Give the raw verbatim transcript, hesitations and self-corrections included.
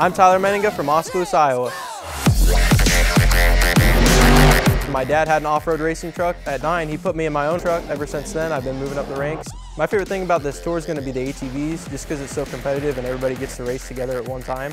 I'm Tyler Menninga from Osceola, Iowa. My dad had an off-road racing truck. At nine, he put me in my own truck. Ever since then, I've been moving up the ranks. My favorite thing about this tour is going to be the A T Vs, just because it's so competitive and everybody gets to race together at one time.